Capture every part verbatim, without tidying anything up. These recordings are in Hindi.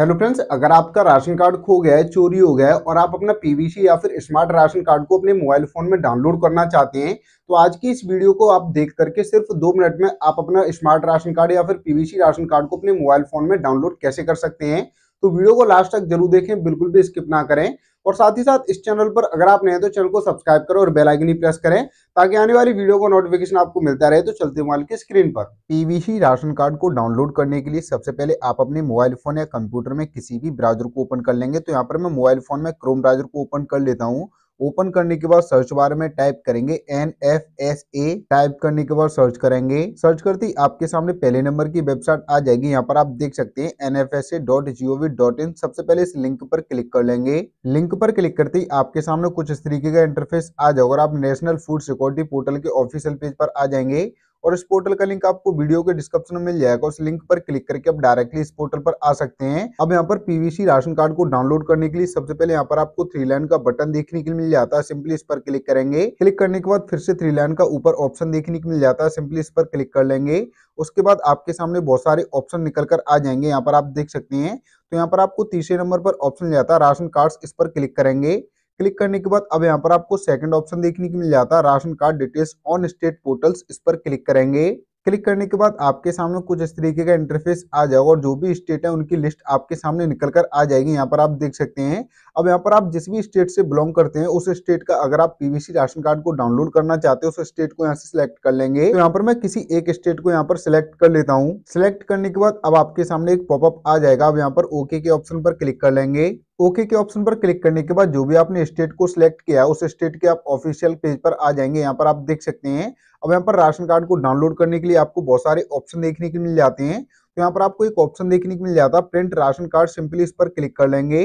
हेलो फ्रेंड्स, अगर आपका राशन कार्ड खो गया है, चोरी हो गया है और आप अपना पीवीसी या फिर स्मार्ट राशन कार्ड को अपने मोबाइल फ़ोन में डाउनलोड करना चाहते हैं तो आज की इस वीडियो को आप देख करके सिर्फ दो मिनट में आप अपना स्मार्ट राशन कार्ड या फिर पीवीसी राशन कार्ड को अपने मोबाइल फ़ोन में डाउनलोड कैसे कर सकते हैं, तो वीडियो को लास्ट तक जरूर देखें, बिल्कुल भी स्किप ना करें। और साथ ही साथ इस चैनल पर अगर आप नए हैं तो चैनल को सब्सक्राइब करें और बेल आइकन ही प्रेस करें ताकि आने वाली वीडियो का नोटिफिकेशन आपको मिलता रहे। तो चलते मोबाइल की स्क्रीन पर पीवीसी राशन कार्ड को डाउनलोड करने के लिए सबसे पहले आप अपने मोबाइल फ़ोन या कंप्यूटर में किसी भी ब्राउजर को ओपन कर लेंगे। तो यहाँ पर मैं मोबाइल फ़ोन में क्रोम ब्राउजर को ओपन कर लेता हूँ। ओपन करने के बाद सर्च बार में टाइप करेंगे N F S A. Type करने के बाद सर्च करेंगे। सर्च करते ही आपके सामने पहले नंबर की वेबसाइट आ जाएगी। यहाँ पर आप देख सकते हैं N F S A dot G O V dot in. सबसे पहले इस लिंक पर क्लिक कर लेंगे। लिंक पर क्लिक करते ही आपके सामने कुछ इस तरीके का इंटरफेस आ जाएगा और आप नेशनल फूड सिक्योरिटी पोर्टल के ऑफिशियल पेज पर आ जाएंगे और इस पोर्टल का लिंक आपको वीडियो के डिस्क्रिप्शन में मिल जाएगा। उस लिंक पर क्लिक करके आप डायरेक्टली इस पोर्टल पर आ सकते हैं। अब यहाँ पर पीवीसी राशन कार्ड को डाउनलोड करने के लिए सबसे पहले यहाँ पर आपको थ्री लाइन का बटन देखने के लिए मिल जाता है, सिंपली इस पर क्लिक करेंगे। क्लिक करने के बाद फिर से थ्री लाइन का ऊपर ऑप्शन देखने को मिल जाता है, सिंपली इस पर क्लिक कर लेंगे। उसके बाद आपके सामने बहुत सारे ऑप्शन निकल कर आ जाएंगे, यहाँ पर आप देख सकते हैं। तो यहाँ पर आपको तीसरे नंबर पर ऑप्शन मिल जाता है राशन कार्ड, इस पर क्लिक करेंगे। क्लिक करने के बाद अब यहाँ पर आपको सेकंड ऑप्शन देखने को मिल जाता है ration card details on state portals, इस पर क्लिक करेंगे। क्लिक करने के बाद आपके सामने कुछ इस तरीके का इंटरफेस आ जाएगा और जो भी स्टेट है उनकी लिस्ट आपके सामने निकल कर आ जाएगी, यहाँ पर आप देख सकते हैं। अब यहाँ पर आप जिस भी स्टेट से बिलोंग करते हैं उस स्टेट का अगर आप पीवीसी राशन कार्ड को डाउनलोड करना चाहते हो उस स्टेट को यहाँ से सिलेक्ट कर लेंगे। तो यहाँ पर मैं किसी एक स्टेट को यहाँ पर सिलेक्ट कर लेता हूँ। सिलेक्ट करने के बाद अब आपके सामने एक पॉपअप आ जाएगा। अब यहाँ पर ओके के ऑप्शन पर क्लिक कर लेंगे। ओके के ऑप्शन पर क्लिक करने के बाद जो भी आपने स्टेट को सिलेक्ट किया उस स्टेट के आप ऑफिशियल पेज पर आ जाएंगे, यहाँ पर आप देख सकते हैं। अब यहाँ पर राशन कार्ड को डाउनलोड करने के लिए आपको बहुत सारे ऑप्शन देखने को मिल जाते हैं। तो यहाँ पर आपको एक ऑप्शन देखने को मिल जाता है प्रिंट राशन कार्ड, सिंपली इस पर क्लिक कर लेंगे।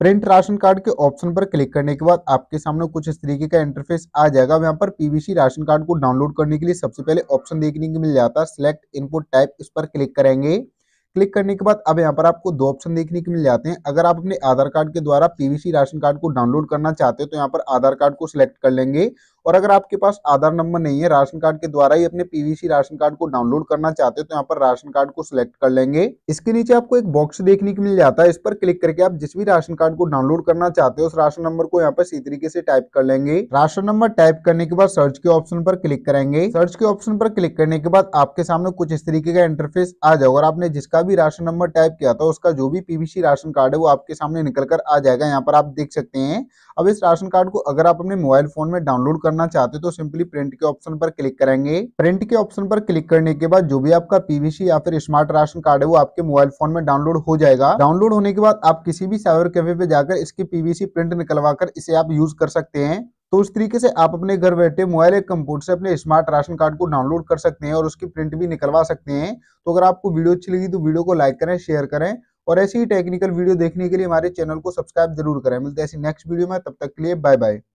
प्रिंट राशन कार्ड के ऑप्शन पर क्लिक करने के बाद आपके सामने कुछ इस तरीके का इंटरफेस आ जाएगा। यहाँ पर पीवीसी राशन कार्ड को डाउनलोड करने के लिए सबसे पहले ऑप्शन देखने को मिल जाता है सिलेक्ट इनपुट टाइप, इस पर क्लिक करेंगे। क्लिक करने के बाद अब यहाँ पर आपको दो ऑप्शन देखने को मिल जाते हैं। अगर आप अपने आधार कार्ड के द्वारा पीवीसी राशन कार्ड को डाउनलोड करना चाहते हो तो यहाँ पर आधार कार्ड को सिलेक्ट कर लेंगे और अगर आपके पास आधार नंबर नहीं है, राशन कार्ड के द्वारा ही अपने पीवीसी राशन कार्ड को डाउनलोड करना चाहते हो तो यहाँ पर राशन कार्ड को सिलेक्ट कर लेंगे। इसके नीचे आपको एक बॉक्स देखने को मिल जाता है, इस पर क्लिक करके आप जिस भी राशन कार्ड को डाउनलोड करना चाहते हो उस राशन नंबर को यहाँ पर इसी तरीके से टाइप कर लेंगे। राशन नंबर टाइप करने के बाद सर्च के ऑप्शन पर क्लिक करेंगे। सर्च के ऑप्शन पर क्लिक करने के बाद आपके सामने कुछ इस तरीके का इंटरफेस आ जाएगा और आपने जिसका भी राशन नंबर टाइप किया था उसका जो भी पीवीसी राशन कार्ड है वो आपके सामने निकल कर आ जाएगा, यहाँ पर आप देख सकते हैं। अब इस राशन कार्ड को अगर आप अपने मोबाइल फोन में डाउनलोड करना चाहते हो तो सिंपली प्रिंट के ऑप्शन पर क्लिक करेंगे। प्रिंट के ऑप्शन पर क्लिक करने के बाद जो भी आपका पीवीसी या फिर स्मार्ट राशन कार्ड है वो आपके मोबाइल फोन में डाउनलोड हो जाएगा। डाउनलोड होने के बाद आप किसी भी साइबर कैफे पे जाकर इसकी पीवीसी प्रिंट निकलवा कर इसे आप यूज कर सकते हैं। तो उस तरीके से आप अपने घर बैठे मोबाइल या कंप्यूटर से अपने स्मार्ट राशन कार्ड को डाउनलोड कर सकते हैं और उसकी प्रिंट भी निकलवा सकते हैं। तो अगर आपको वीडियो अच्छी लगी तो वीडियो को लाइक करें, शेयर करें और ऐसी ही टेक्निकल वीडियो देखने के लिए हमारे चैनल को सब्सक्राइब जरूर करें। मिलते हैं ऐसी नेक्स्ट वीडियो में, तब तक के लिए बाय बाय।